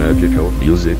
Magico Music.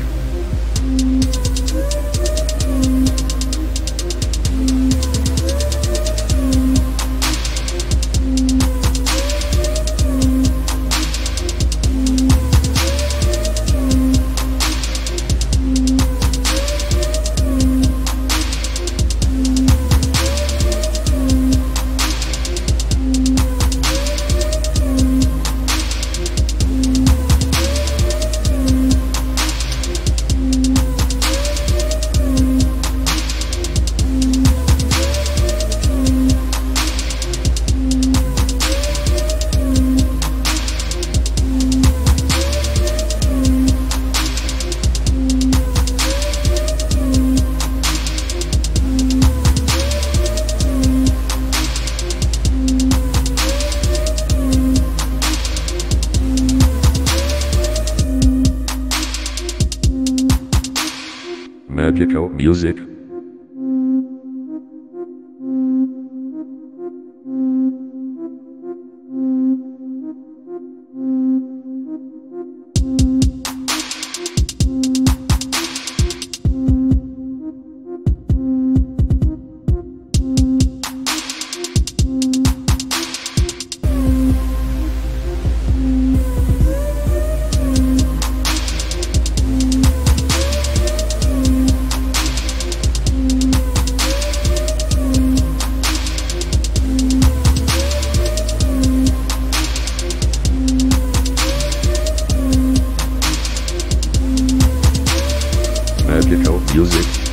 Magico Music. Magico Music.